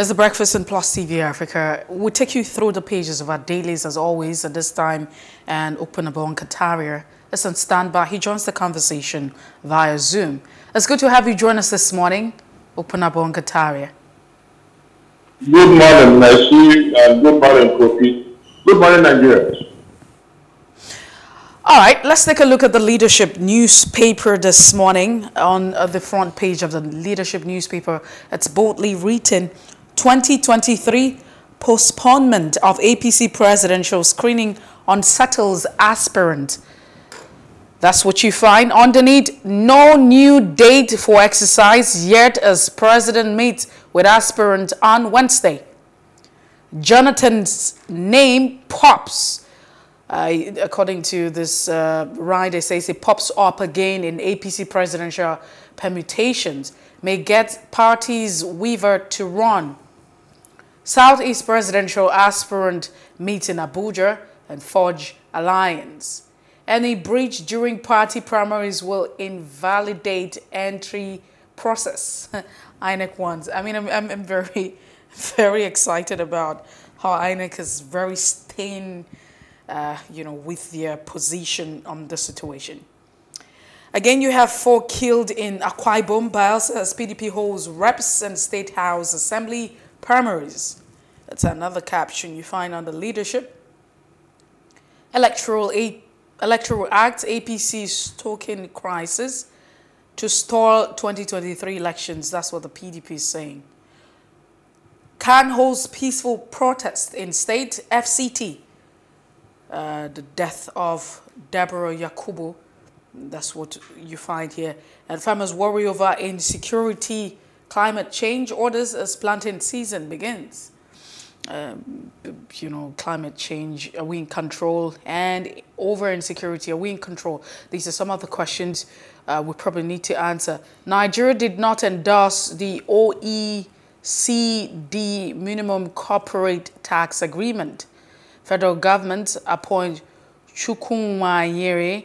It's The Breakfast in Plus TV Africa. We'll take you through the pages of our dailies as always at this time, and Opunabo Inko-Tariah is on standby. He joins the conversation via Zoom. It's good to have you join us this morning, Opunabo Inko-Tariah. Good morning, Mercy, and good morning, Kofi. Good morning, Nigeria. All right, let's take a look at the Leadership newspaper this morning. On the front page of the Leadership newspaper, it's boldly written, 2023 postponement of APC presidential screening unsettles aspirant. That's what you find underneath. No new date for exercise yet as president meets with aspirant on Wednesday. Jonathan's name pops. According to this ride, it says it pops up again in APC presidential permutations. May get party's weaver to run. Southeast presidential aspirant meets in Abuja and forge alliance. Any breach during party primaries will invalidate entry process. INEC ones. I mean, I'm very, very excited about how INEC is very staying with their position on the situation. Again, you have 4 killed in Akwa Ibom, Bayelsa, as PDP holds reps and State House Assembly primaries. That's another caption you find under Leadership. Electoral Act, APC stoking crisis to stall 2023 elections. That's what the PDP is saying. CAN holds peaceful protest in state FCT. The death of Deborah Yakubu, that's what you find here. And farmers worry over insecurity, climate change orders as planting season begins. Climate change, are we in control? And over insecurity, are we in control? These are some of the questions we probably need to answer. Nigeria did not endorse the OECD minimum corporate tax agreement. Federal government appoint Chukwuanyiere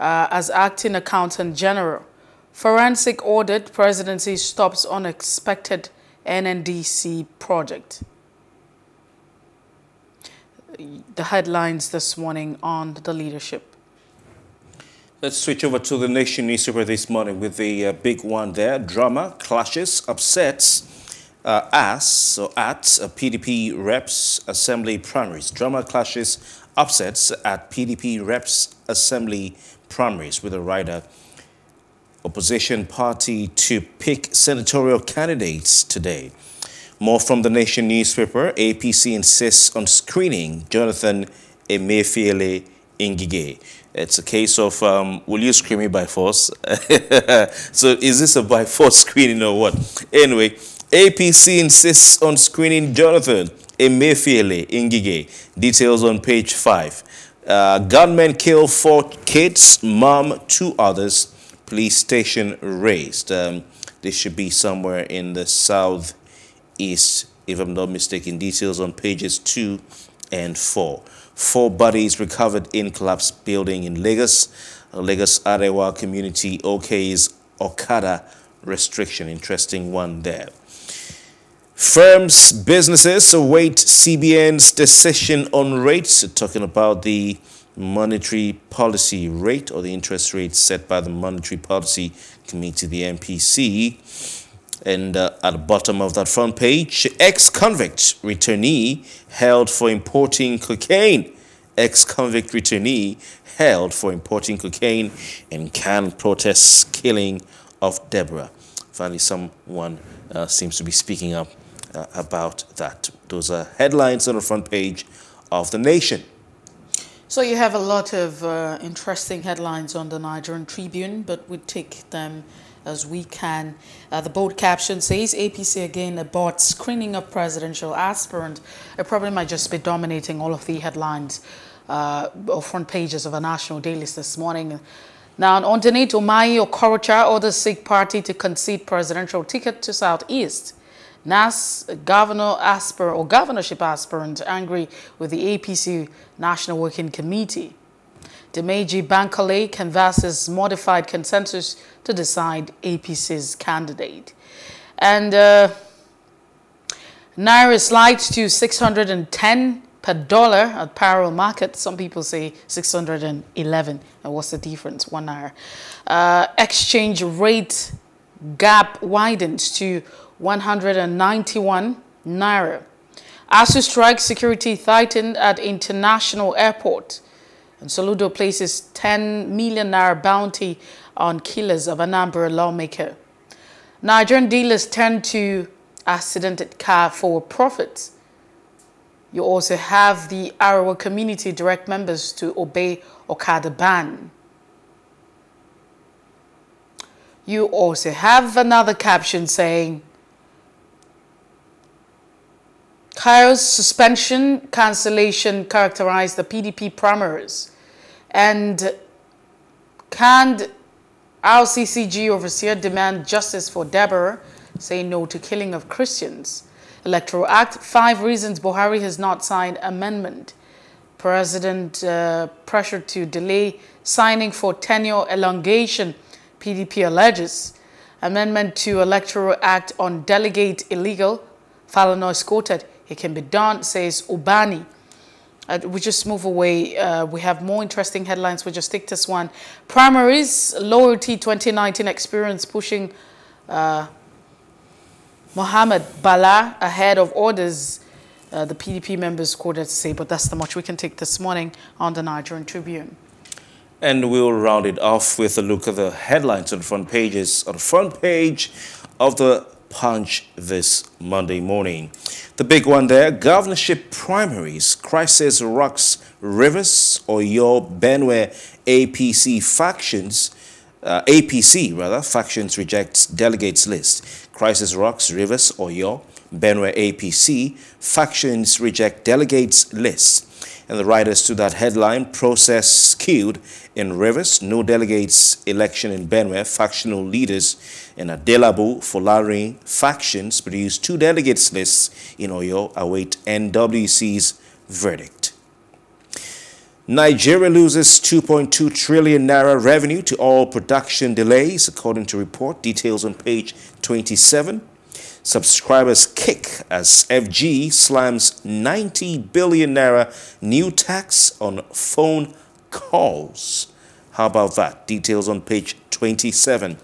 as acting accountant general. Forensic audit, presidency stops unexpected NNDC project. The headlines this morning on the Leadership. Let's switch over to the Nation newspaper this morning with the big one there. Drama, clashes, upsets. PDP reps assembly primaries. Drama, clashes, upsets at PDP reps assembly primaries, with a rider. Opposition party to pick senatorial candidates today. More from the Nation newspaper. APC insists on screening Jonathan Emefiele Ingige. It's a case of will you screen me by force? So is this a by force screening or what? Anyway, APC insists on screening Jonathan Emefiele Ingige. Details on page 5. Gunmen kill 4 kids, mom 2 others, police station raised. This should be somewhere in the southeast, if I'm not mistaken. Details on pages 2 and 4. 4 bodies recovered in collapsed building in Lagos. Lagos Arewa community OK's Okada restriction. Interesting one there. Firms, businesses await CBN's decision on rates. Talking about the monetary policy rate, or the interest rate set by the Monetary Policy Committee, the MPC. And at the bottom of that front page, ex-convict returnee held for importing cocaine. Ex-convict returnee held for importing cocaine and can protest killing of Deborah. Finally, someone seems to be speaking up about that. Those are headlines on the front page of the Nation. So you have a lot of interesting headlines on the Nigerian Tribune, but we take them as we can. The bold caption says APC again aborts screening of presidential aspirant. It probably might just be dominating all of the headlines or front pages of our national dailies this morning. Now, underneath, Umahi, Okorocha orders Sikh party to concede presidential ticket to Southeast. NAS governorship aspirant angry with the APC National Working Committee. Demeji Bankolay canvasses modified consensus to decide APC's candidate. And Naira slides to 610 per dollar at parallel market. Some people say 611. And what's the difference? $1. Exchange rate gap widens to 191 Naira. ASU strike security tightened at international airport. And Soludo places 10 million Naira bounty on killers of Anambra lawmaker. Nigerian dealers turn to accidented car for profits. You also have the Arawa community direct members to obey Okada ban. You also have another caption saying, Kairo's suspension cancellation characterized the PDP primaries, and canned RCCG overseer demand justice for Deborah, say no to killing of Christians. Electoral Act, 5 reasons Buhari has not signed amendment. President pressured to delay signing for tenure elongation, PDP alleges. Amendment to Electoral Act on delegate illegal, Falana escorted. It can be done, says Ubani. We just move away. We have more interesting headlines. We just take this one. Primaries, loyalty 2019 experience pushing Mohammed Bala ahead of orders. The PDP members quoted to say, but that's the much we can take this morning on the Nigerian Tribune. And we'll round it off with a look at the headlines on the front pages, on the front page of the Punch this Monday morning. The big one there, governorship primaries, crisis rocks Rivers, Oyo, Benue, APC factions, factions rejects delegates list. Crisis rocks Rivers, Oyo, Benue, APC, factions reject delegates list. And the writers to that headline, process skewed in Rivers, no delegates election in Benue, factional leaders in Adelabu, Folari factions produce 2 delegates lists in Oyo, await NWC's verdict. Nigeria loses 2.2 trillion Naira revenue to oil production delays, according to report, details on page 27. Subscribers kick as FG slams 90 billion Naira new tax on phone calls. How about that? Details on page 27.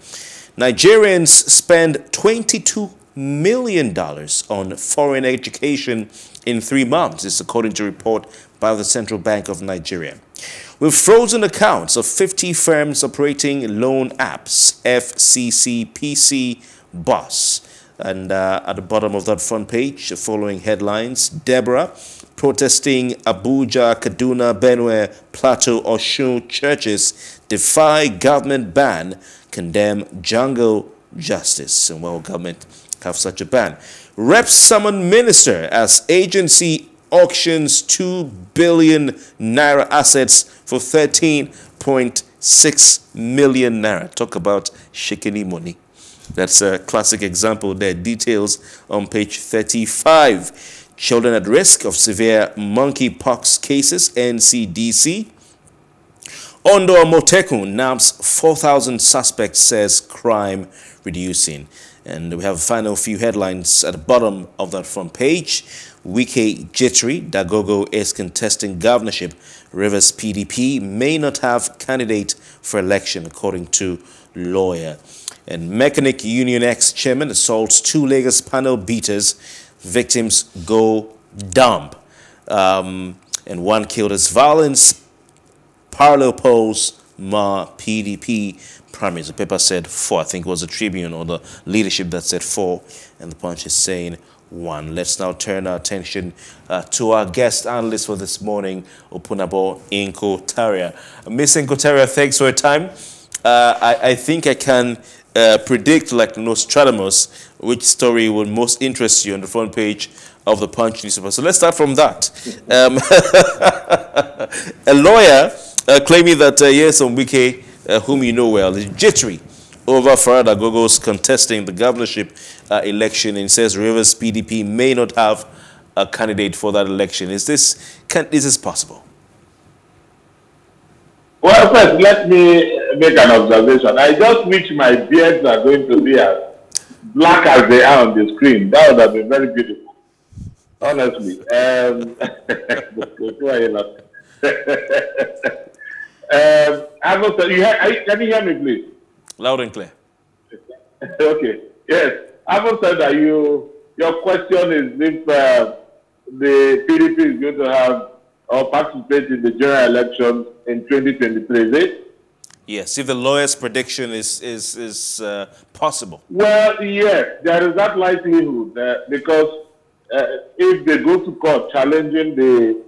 Nigerians spend $22 million on foreign education in 3 months. This is according to a report by the Central Bank of Nigeria. We've frozen accounts of 50 firms operating loan apps, FCC, PC, BOSS. And at the bottom of that front page, the following headlines. Deborah protesting Abuja, Kaduna, Benue, Plateau, Osun churches defy government ban, condemn jungle justice. And well, government have such a ban. Reps summon minister as agency auctions 2 billion Naira assets for 13.6 million Naira. Talk about shikini money. That's a classic example there. Details on page 35. Children at risk of severe monkeypox cases, NCDC. Ondo Motekun naps 4,000 suspects, says crime reducing. And we have a final few headlines at the bottom of that front page. Wike Jitri, Dagogo is contesting governorship. Rivers PDP may not have candidate for election, according to lawyer. And Mechanic Union ex-chairman assaults 2 Lagos panel beaters. Victims go dumb. And one killed as violence. Parallel polls, Ma PDP primaries. The paper said 4. I think it was the Tribune or the leadership that said 4. And the Punch is saying 1. Let's now turn our attention to our guest analyst for this morning, Opunabo Inko-Tariah. Miss Inko-Tariah, thanks for your time. I think I can predict, like Nostradamus, which story would most interest you on the front page of the Punch newspaper. So let's start from that. A lawyer claiming that Yesom Wike, whom you know well, is jittery over Farah Dagogo's contesting the governorship election, and says Rivers PDP may not have a candidate for that election. Is this possible? Well, first, let me make an observation. I just wish my beards are going to be as black as they are on the screen. That would have been very beautiful. honestly. Can you hear me, please? Loud and clear. Okay. Yes. I've said that your question is if the PDP is going to have or participate in the general election in 2023, is it? Yes, if the lowest prediction is possible. Well, yes, there is that likelihood because if they go to court challenging the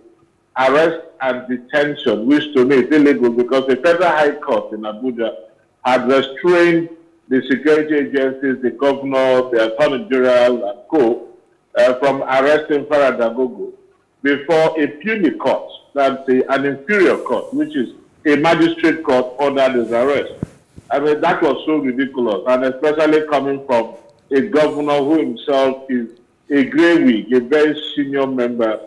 arrest and detention, which to me is illegal because the Federal High Court in Abuja had restrained the security agencies, the governor, the attorney general, and co. From arresting Farah Dagogo before a puny court, that's an inferior court, which is a magistrate court ordered his arrest. I mean, that was so ridiculous, and especially coming from a governor who himself is a grey wig, a very senior member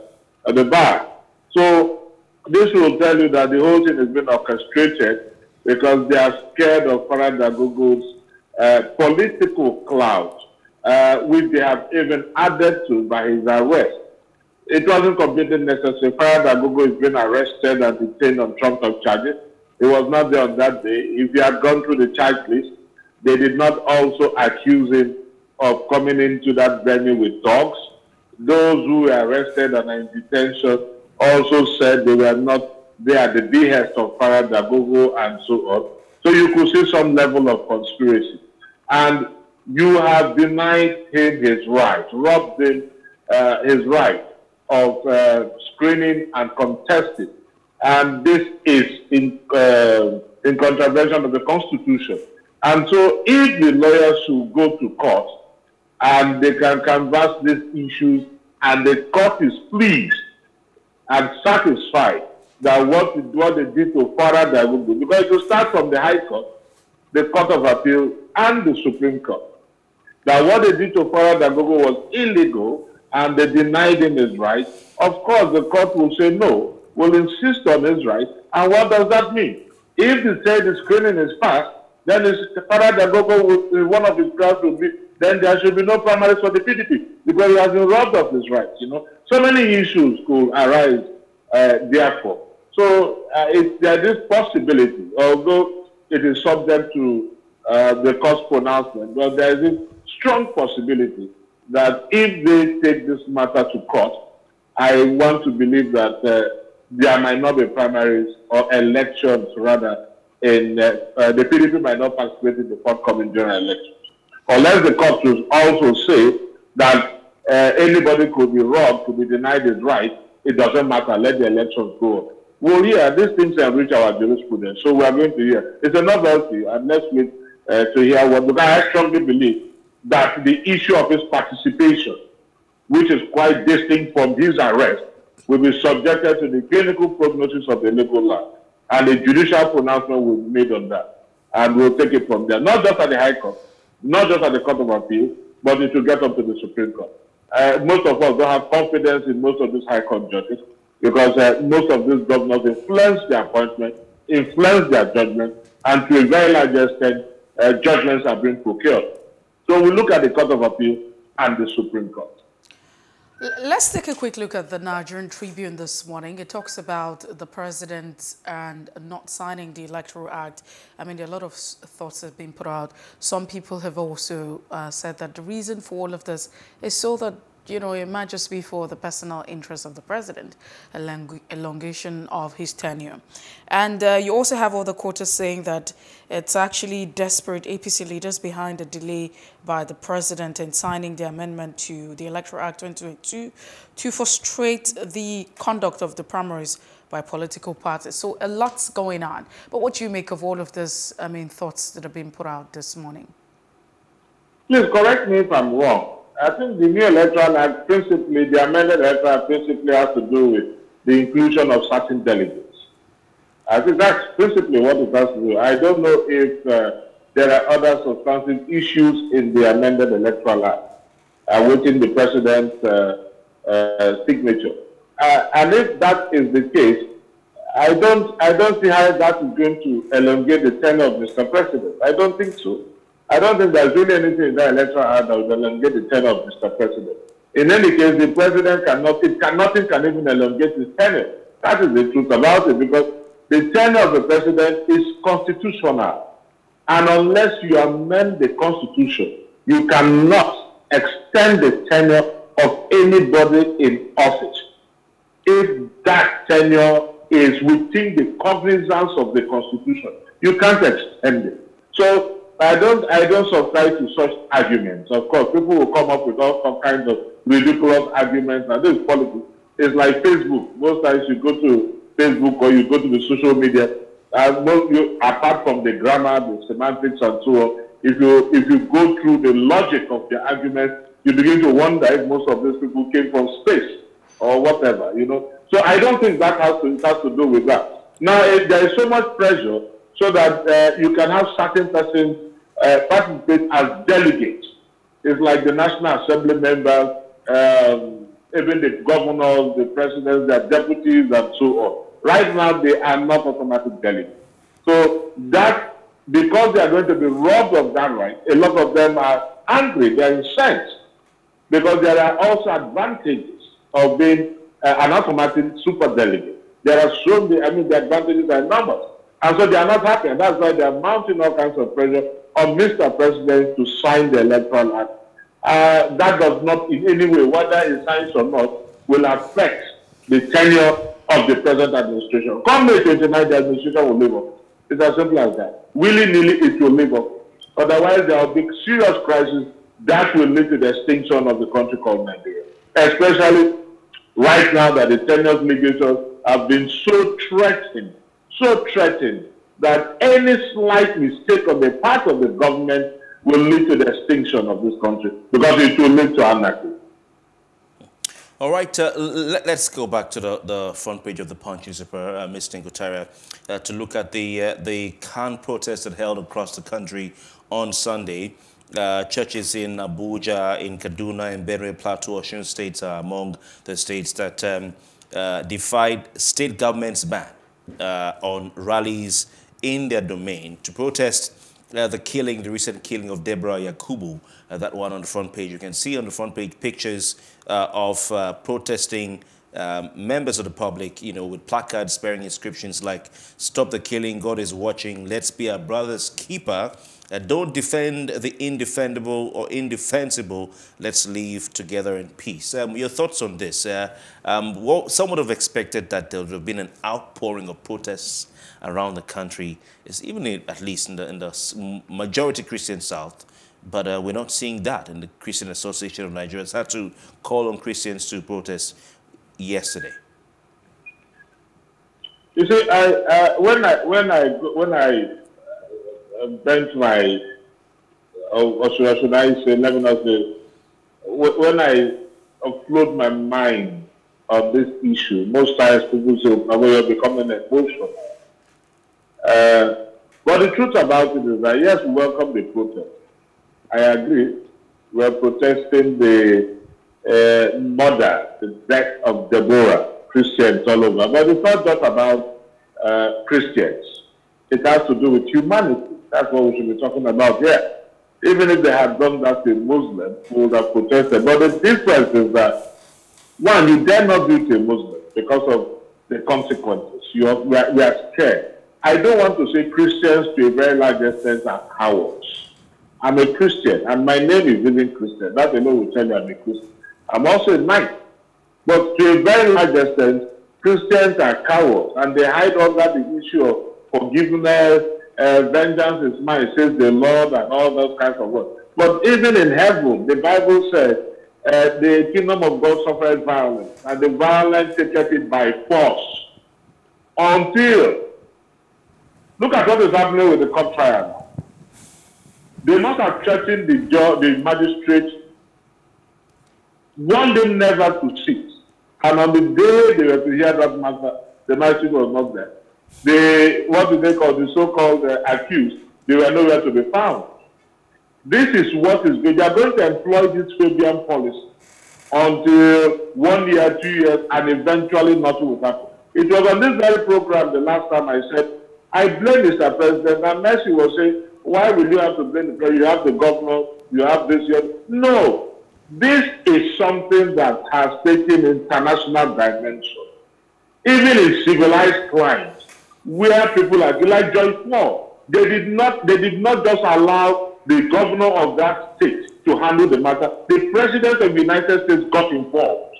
at the bar. So this will tell you that the whole thing has been orchestrated because they are scared of Farah Dagogo's political clout, which they have even added to by his arrest. It wasn't completely necessary. Farah Dagogo has been arrested and detained on trumped-up charges. He was not there on that day. If he had gone through the charge list, they did not also accuse him of coming into that venue with dogs. Those who were arrested and in detention also said they were not there at the behest of Farah Dagogo and so on. So you could see some level of conspiracy. And you have denied him his right, robbed him his right of screening and contesting. And this is in contravention of the Constitution. And so if the lawyers should go to court and they can canvass these issues and the court is pleased and satisfied that what they did to Farah Dagogo, because it will start from the High Court, the Court of Appeal, and the Supreme Court, that what they did to Farah Dagogo was illegal and they denied him his right, of course the court will say no, will insist on his right. And what does that mean? If they say the screening is passed, then Farah Dagogo, one of his grounds will be, then there should be no primaries for the PDP, because he has been robbed of his rights, you know. So many issues could arise, therefore. So there is possibility, although it is subject to the court's pronouncement, but there is a strong possibility that if they take this matter to court, I want to believe that there might not be primaries or elections, rather, in the PDP might not participate in the forthcoming general elections. Unless the court will also say that anybody could be robbed, could be denied his right, it doesn't matter, let the elections go on. Well, yeah, these things have reached our jurisprudence, so we are going to hear. It's a novelty, and let's wait to hear what, because I strongly believe that the issue of his participation, which is quite distinct from his arrest, will be subjected to the clinical prognosis of the legal law. And a judicial pronouncement will be made on that. And we'll take it from there, not just at the High Court, not just at the Court of Appeal, but it will get up to the Supreme Court. Most of us don't have confidence in most of these High Court judges because most of these governors influence their appointment, influence their judgment, and to a very large extent, judgments are being procured. So we look at the Court of Appeal and the Supreme Court. Let's take a quick look at the Nigerian Tribune this morning. It talks about the president and not signing the Electoral Act. I mean, a lot of thoughts have been put out. Some people have also said that the reason for all of this is so that, you know, it might just be for the personal interest of the president, elongation of his tenure. And you also have other quarters saying that it's actually desperate APC leaders behind the delay by the president in signing the amendment to the Electoral Act 2022 to frustrate the conduct of the primaries by political parties. So a lot's going on. But what do you make of all of this, I mean, thoughts that have been put out this morning? Please correct me if I'm wrong. I think the new Electoral Act principally, the amended Electoral Act principally has to do with the inclusion of certain delegates. I think that's principally what it has to do. I don't know if there are other substantive issues in the amended Electoral Act within the president's signature. And if that is the case, I don't see how that is going to elongate the tenure of Mr. President. I don't think so. I don't think there's really anything in that Electoral Act that will elongate the tenure of Mr. President. In any case, the president cannot even elongate his tenure. That is the truth about it, because the tenure of the president is constitutional. And unless you amend the constitution, you cannot extend the tenure of anybody in office. If that tenure is within the cognizance of the constitution, you can't extend it. So I don't subscribe to such arguments. Of course, people will come up with all kinds of ridiculous arguments, and this is politics. It's like Facebook. Most times you go to Facebook or you go to the social media, and apart from the grammar, the semantics, and so on, if you go through the logic of the argument, you begin to wonder if most of these people came from space or whatever, you know. So I don't think that has to do with that. Now, if there is so much pressure so that you can have certain persons participate as delegates. It's like the National Assembly members, even the governors, the presidents, their deputies, and so on. Right now, they are not automatic delegates. So that, because they are going to be robbed of that right, a lot of them are angry, they are incensed, because there are also advantages of being an automatic super delegate. There are so many, I mean, the advantages are numerous. And so they are not happy, and that's why they are mounting all kinds of pressure on Mr. President to sign the Electoral Act. That does not in any way, whether he signs or not, will affect the tenure of the present administration. Come May 29, the administration will live up. It's as simple as that. Willy-nilly, it will live up. Otherwise, there will be serious crisis that will lead to the extinction of the country called Nigeria. Especially right now that the tenure obligations have been so threatened that any slight mistake on the part of the government will lead to the extinction of this country, because it will lead to anarchy. All right, let's go back to the front page of the Punch newspaper, Mr. Inko-Tariah, to look at the Khan protests that held across the country on Sunday. Churches in Abuja, in Kaduna, in Benue Plateau, Osun states are among the states that defied state government's ban on rallies in their domain to protest the recent killing of Deborah Yakubu, that one on the front page. You can see on the front page pictures of protesting members of the public, you know, with placards bearing inscriptions like, "Stop the killing, God is watching, let's be our brother's keeper, don't defend the indefendable or indefensible, let's live together in peace." Your thoughts on this? Some would have expected that there would have been an outpouring of protests around the country, at least in the majority Christian South, but we're not seeing that. And the Christian Association of Nigerians had to call on Christians to protest yesterday. You see, when I bent my, or should I say, let me not say, when I upload my mind on this issue, most times people say, "Oh, you're becoming emotional." But the truth about it is that, yes, we welcome the protest. I agree. We're protesting the murder, the death of Deborah, Christians all over. But it's not just about Christians. It has to do with humanity. That's what we should be talking about here. Even if they had done that to Muslims, who would have protested. But the difference is that, one, you dare not do it to a Muslim because of the consequences. We are scared. I don't want to say Christians to a very large extent are cowards. I'm a Christian, and my name is even Christian. That alone will tell you I'm a Christian. I'm also a knight. But to a very large extent, Christians are cowards, and they hide under the issue of forgiveness, vengeance is mine, says the Lord, and all those kinds of words. But even in heaven, the Bible says, the kingdom of God suffers violence, and the violence taketh it by force. Until, look at what is happening with the court trial now. They must have threatened the magistrate, warned them never to sit. And on the day they were to hear that matter, the magistrate was not there. The so-called accused, they were nowhere to be found. This is what is good. They are going to employ this Fabian policy until 1 year, 2 years, and eventually nothing will happen. It was on this very program the last time I said, I blame Mr. President, and Mercy was saying, why will you have to blame the president? You have the governor, you have this, you have... No. this is something that has taken international dimension. Even in civilized crimes, where people are like Joyce Moore, they did not just allow the governor of that state to handle the matter. The president of the United States got involved.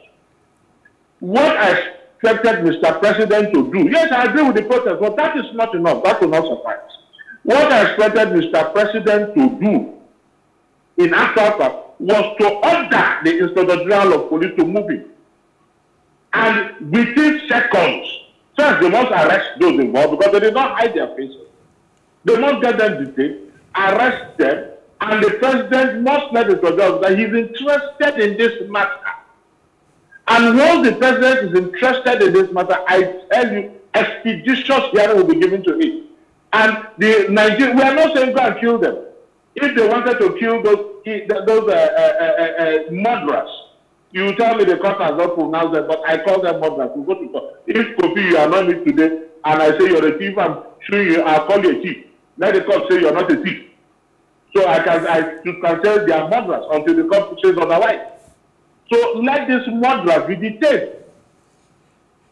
What I expected Mr. President to do, yes, I agree with the protest, but that is not enough. That will not suffice. What I expected Mr. President to do in Accra was to order the Inspector General of Police to move him. And within seconds, first they must arrest those involved because they did not hide their faces. They must get them detained, arrest them, and the president must let it be known that he's interested in this matter. And once the president is interested in this matter, I tell you, expeditious hearing will be given to it. And the Nigerians, we are not saying go and kill them. If they wanted to kill those murderers, you tell me the court has not pronounced them, but I call them murderers. You go to court. If Kofi, you are not me today, and I say you're a thief, I'm showing you, I'll call you a thief. Let the court say you're not a thief. So you can say they are murderers until the court says otherwise. So let this murderer be detained.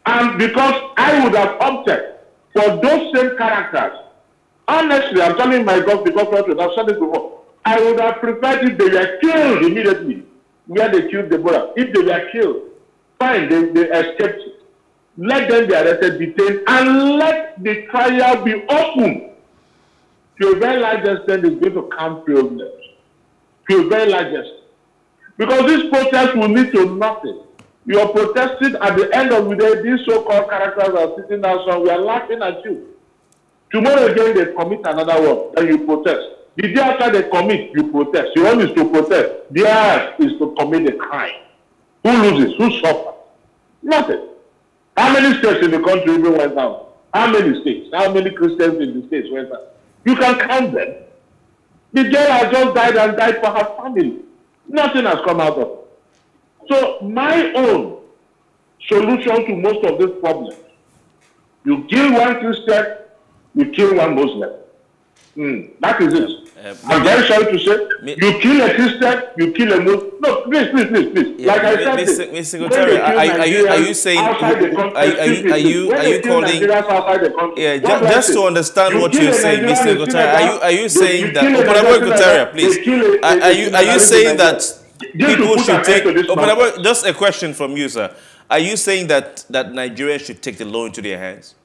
And because I would have opted for those same characters, honestly, I'm telling my God, because I've said it before, I would have preferred if they were killed immediately, where they killed Deborah. If they were killed, fine, they escaped. Let them be arrested, detained, and let the trial be open. To a very large extent, it's going to count prisoners. To a very large extent. Because this protest will lead to nothing. You are protesting, at the end of the day, these so-called characters are sitting down somewhere laughing at you. Tomorrow again, they commit another one, then you protest. The day after they commit, you protest. Your own is to protest. Theirs is to commit a crime. Who loses? Who suffers? Nothing. How many states in the country even went down? How many states? How many Christians in the states went down? You can count them. The girl has just died and died for her family. Nothing has come out of it. So my own solution to most of these problems, you kill one Christian, you kill one Muslim. That is it. I'm very sorry to say, you kill a Christian, you kill a Muslim. No, please. Yeah, like I said, Mr. Gutierrez, are you saying, are you calling? Yeah, just to understand what you're saying, Mr. Gutierrez, are you saying that? Opunabo Inko-Tariah, please. Are you saying that people should take? Opunabo, just a question from you, sir. Are you saying that Nigerians should take the law into their hands?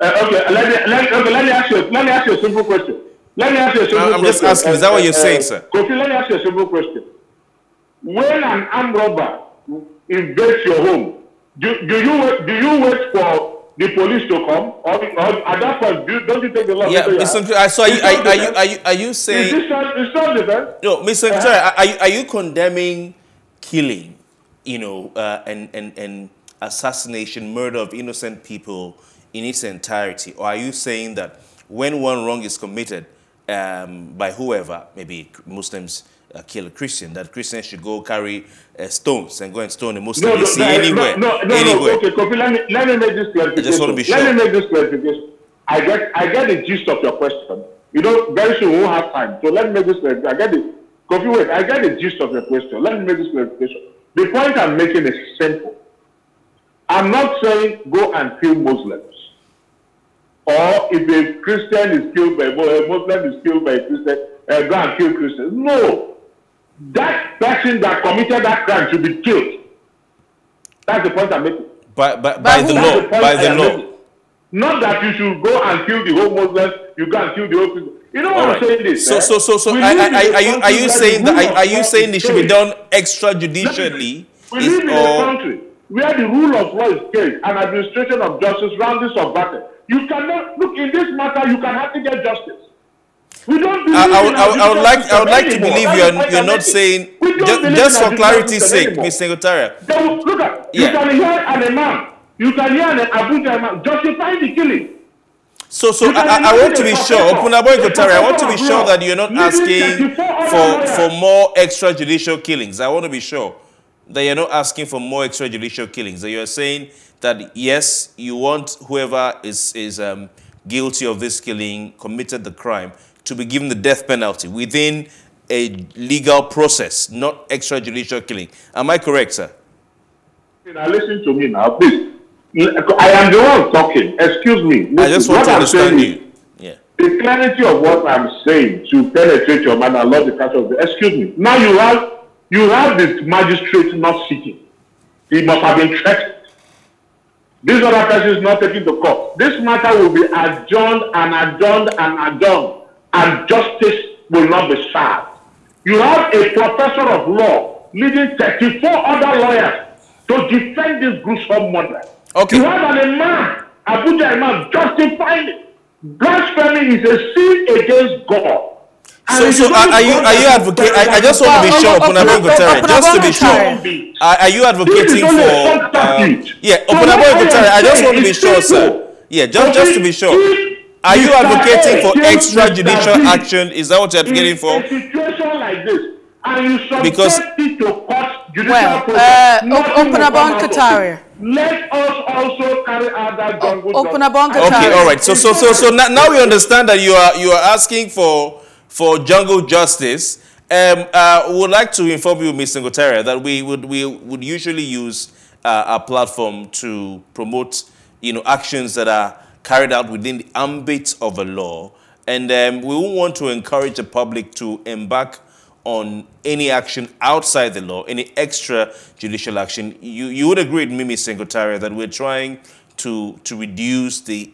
Okay, let me ask you a simple question. I'm just asking, is that what you're saying, sir? Kofi, let me ask you a simple question. When an armed robber invades your home, do you wait for the police to come? Or at that point, don't you take the law? Yeah, so are you saying... Is this self-defense? No, Mr. Are you condemning killing, and assassination, murder of innocent people in its entirety? Or are you saying that when one wrong is committed by whoever, maybe Muslims kill a Christian, that Christians should go carry stones and go and stone a Muslim? No, anywhere. Okay, Kofi, let me make this clarification. I just want to be sure. Let me make this clarification. I get the gist of your question. You know, very soon we won't have time. So let me make this clarification. I get it. Kofi, wait, I get the gist of your question. Let me make this clarification. The point I'm making is simple. I'm not saying go and kill Muslims. Or if a Christian is killed by a Muslim is killed by a Christian, go and kill Christians. No. That person that committed that crime should be killed. That's the point I'm making. By the law. By the law. Not that you should go and kill the whole Muslims, you go and kill the whole Christians. You know what I'm saying this? So are you saying it should be done extrajudicially? We live in a country where the rule of law is caged and administration of justice roundly subverted. You cannot look in this matter. You can hardly get justice. We don't believe. I would like to believe you're not saying. Just for clarity's sake, Mr. Inko-Tariah. Look at you can hear an imam. You can hear an Abuja imam justifying the killing. So I want to be sure, Opunabo Inko-Tariah, I want to be sure that you're not asking for more extrajudicial killings. I want to be sure that you're not asking for more extrajudicial killings. That you're saying that, yes, you want whoever is guilty of this killing, committed the crime, to be given the death penalty within a legal process, not extrajudicial killing. Am I correct, sir? Now listen to me now, please. I am the one talking. Excuse me. Listen, I just want to understand you. Yeah. The clarity of what I'm saying to penetrate your mind and love the catch of the. Excuse me. Now you have the magistrate not sitting. He must have been threatened. This other person is not taking the court. This matter will be adjourned and adjourned and adjourned, and justice will not be served. You have a professor of law leading 34 other lawyers to defend this gruesome murder. Okay. You have an imam, Abuja imam, justifying it. Blasphemy is a sin against God. And so are you advocating? I just want to be sure, Opunabo Inko-Tariah, just to be sure. Are you advocating for? Yeah, Opunabo Inko-Tariah, I just want to be sure, sir. Yeah, just to be sure. Are you advocating for extrajudicial action? Is that what you're advocating for? Situation like this, and you subject it to court judicial process. Opunabo Inko-Tariah. Let us also carry out that jungle. Opunabo Inko-Tariah. Okay, all right. So now we understand that you are asking for jungle justice. We would like to inform you, Mr. Inko-Tariah, that we would usually use our platform to promote, you know, actions that are carried out within the ambit of a law, and we won't want to encourage the public to embark on any action outside the law, any extra judicial action. You would agree with me, Mr. Inko-Tariah, that we're trying to reduce the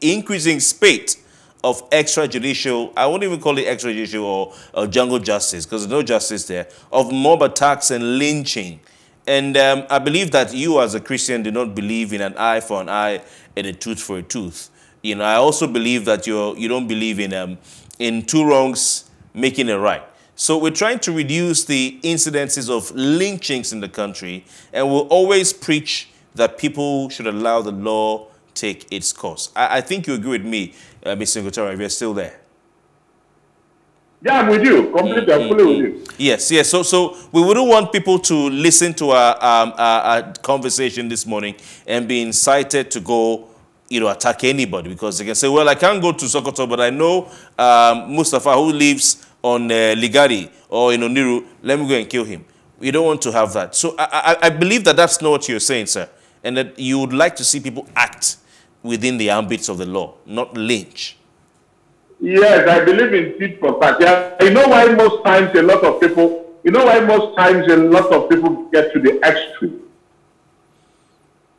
increasing spate of extrajudicial, I won't even call it extrajudicial or jungle justice, because there's no justice there, of mob attacks and lynching. And I believe that you as a Christian do not believe in an eye for an eye and a tooth for a tooth. You know, I also believe that you don't believe in two wrongs making a right. So we're trying to reduce the incidences of lynchings in the country, and we'll always preach that people should allow the law take its course. I think you agree with me, Mr. Inko-Tariah, if you're still there. Yeah, I'm with you. Completely, I'm fully with you. Yes. So we wouldn't want people to listen to our conversation this morning and be incited to go, you know, attack anybody, because they can say, well, I can't go to Sokoto, but I know Mustafa who lives on Ligari or in Oniru. Let me go and kill him. We don't want to have that. So I believe that that's not what you're saying, sir, and that you would like to see people act within the ambits of the law, not lynch. Yes, I believe in tit for tat. Yeah, you know why most times a lot of people get to the extreme.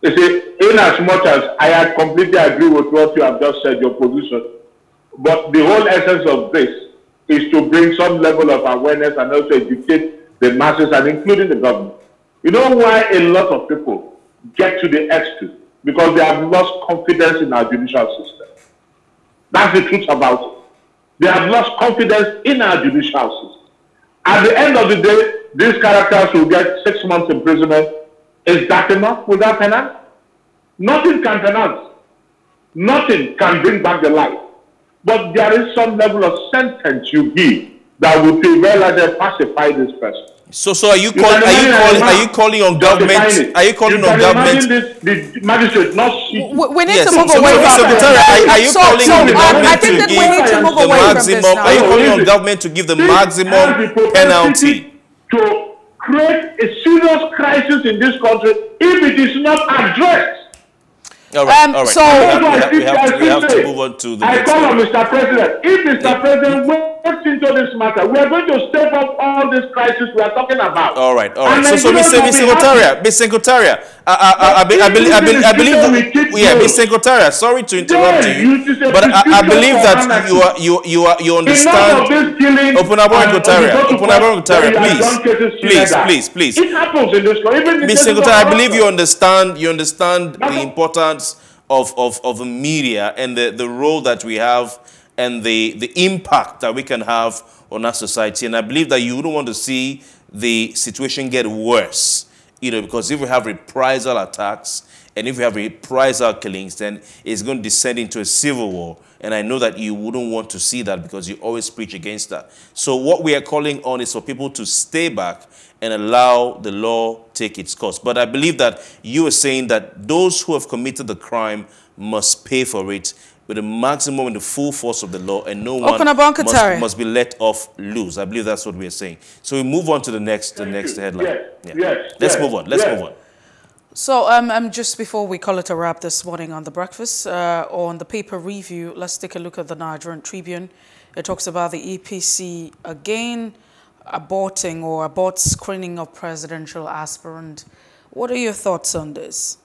They say, in as much as I completely agree with what you have just said, your position, but the whole essence of this is to bring some level of awareness and also educate the masses and including the government. You know why a lot of people get to the extreme? Because they have lost confidence in our judicial system. That's the truth about it. They have lost confidence in our judicial system. At the end of the day, these characters will get 6 months imprisonment. Is that enough without penance? Nothing can penance. Nothing can bring back the life. But there is some level of sentence you give that will prevail as they pacify this person. So are you calling on government? Are you calling on government? The magistrate not. We need to move away from this. Are you calling on government to give the maximum? Are you calling on government to give the maximum penalty? To create a serious crisis in this country if it is not addressed. All right. So we have to move on to the. I call on Mr. President. If Mr. President into this matter, we are going to step up all this crisis we are talking about. All right. So Mr. Inko-Tariah, I believe, Mr. Inko-Tariah. Sorry to interrupt you, but I believe that you understand. Opunabo Inko-Tariah, please. It happens in this country. Mr. Inko-Tariah, I believe you understand the importance of the media and the role that we have, and the impact that we can have on our society. And I believe that you wouldn't want to see the situation get worse, you know, because if we have reprisal attacks and if we have reprisal killings, then it's going to descend into a civil war. And I know that you wouldn't want to see that because you always preach against that. So what we are calling on is for people to stay back and allow the law take its course. But I believe that you are saying that those who have committed the crime must pay for it with the maximum and the full force of the law, and no one must be let off loose. I believe that's what we're saying. So we move on to the next headline. Yes, yeah. Yes, let's move on. Let's move on. So just before we call it a wrap this morning on The Breakfast, on the paper review, let's take a look at the Nigerian Tribune. It talks about the APC again aborting or abort screening of presidential aspirant. What are your thoughts on this?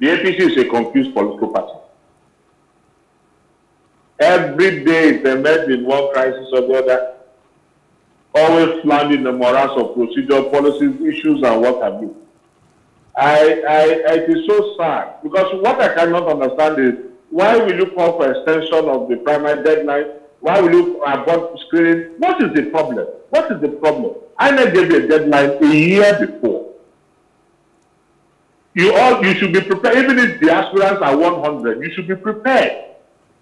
The APC is a confused political party. Every day it's immersed in one crisis or the other, always floundering the morass of procedure, policies, issues, and what have you. It is so sad, because what I cannot understand is, why will you call for extension of the primary deadline? Why will you abort screening? What is the problem? What is the problem? I never gave you a deadline a year before. You should be prepared. Even if the aspirants are 100, you should be prepared.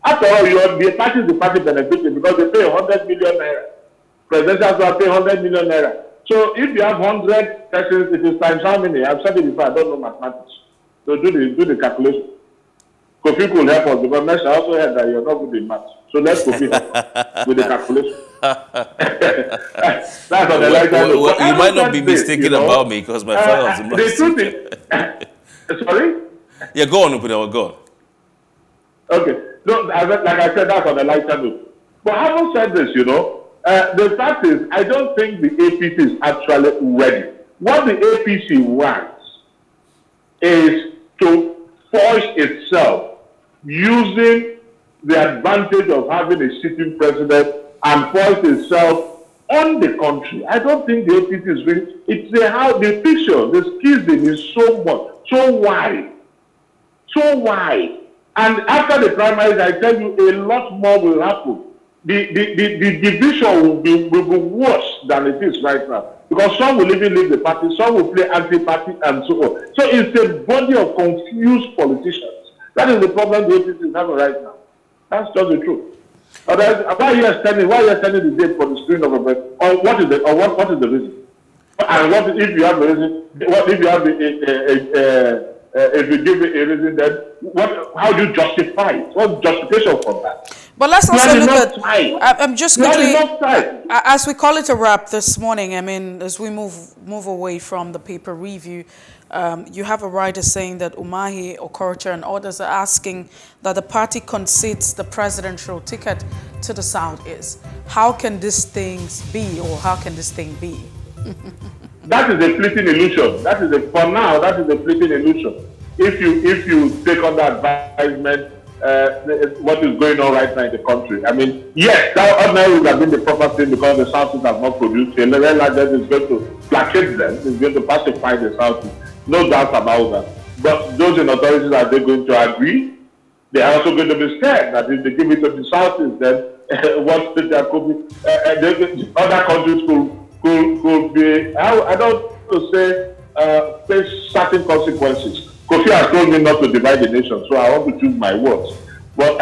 After all, the party benefiting because they pay 100 million naira. Presidents will pay 100 million naira. So if you have 100 persons, it is times how many? I've said it before, I don't know mathematics. So do the calculation. Kofi could help us, because Mercy also heard that you're not good in maths. So let's Kofi help us with the calculation. That's on the right hand. You might not be mistaken about me, because my father was a maths teacher. Sorry? Yeah, go on, Opunabo, go on. Okay. No, like I said, that's on the right hand. But having said this, the fact is, I don't think the APC is actually ready. What the APC wants is to force itself using the advantage of having a sitting president and force itself on the country. I don't think the APC is ready. It's how the picture, the schism is so much, so wide, so wide. And after the primaries, I tell you, a lot more will happen. The division will be worse than it is right now. Because some will even leave the party, some will play anti-party, and so on. So it's a body of confused politicians. That is the problem the APC is having right now. That's just the truth. Why are you extending the date for the screen of a break? Or what is the reason? And what if you have a reason? What if you have if you give a reason, then how do you justify it? What's justification for that? But let's also look at, I'm just quickly, as we call it a wrap this morning, I mean, as we move away from the paper review, you have a writer saying that Umahi, Okorocha and others are asking that the party concedes the presidential ticket to the Southeast. How can these things be, or how can this thing be? That is a fleeting illusion. For now, that is a fleeting illusion. If you take on the advisement, what is going on right now in the country. I mean, yes, that ordinary would have been the proper thing, because the Southeast has not produced. And the real largest is going to placate them, is going to pacify the Southeast. No doubt about that. But those in authorities, are they going to agree? They are also going to be scared that if they give it to the Southeast, then what there could be, other countries could be, I don't want to say, face certain consequences. Kofi has told me not to divide the nation, so I want to choose my words. But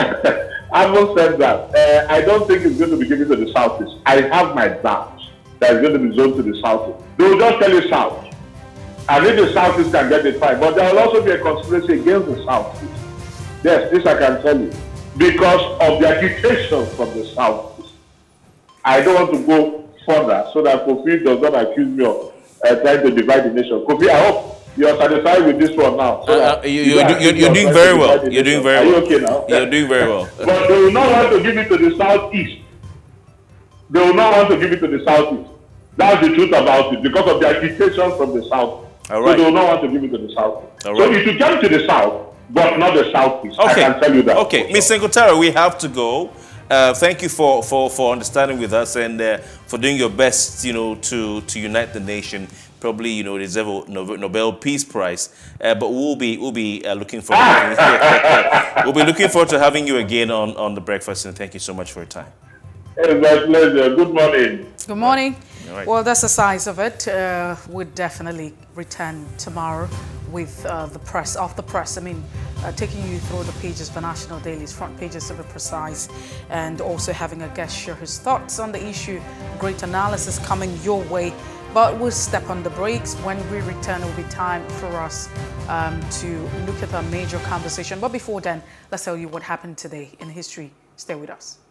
having said that, I don't think it's going to be given to the Southeast. I have my doubts that it's going to be zoned to the Southeast. They will just tell you South. I think the Southeast can get it fine, but there will also be a conspiracy against the Southeast. Yes, this I can tell you. Because of the agitation from the Southeast. I don't want to go further so that Kofi does not accuse me of trying to divide the nation. Kofi, I hope you're satisfied with this one now. So you're doing very well. You're doing very well. Are you okay now? You're doing very well. But they will not want to give it to the Southeast. They will not want to give it to the Southeast. That's the truth about it, because of the agitation from the South. All right. So they will not want to give it to the South. All right. So if you come to the South, but not the Southeast, okay. I can tell you that. Okay, Ms. Ingige, we have to go. Thank you for understanding with us, and for doing your best, to unite the nation. Probably, deserve a Nobel Peace Prize, but we'll be looking forward. We'll be looking forward to having you again on The Breakfast, and thank you so much for your time. It's my pleasure. Good morning. Good morning. All right. Well, that's the size of it. We'll definitely return tomorrow with the press, taking you through the pages for National Daily's front pages to be precise, and also having a guest share his thoughts on the issue. Great analysis coming your way. But we'll step on the brakes. When we return, it will be time for us to look at a major conversation. But before then, let's tell you what happened today in history. Stay with us.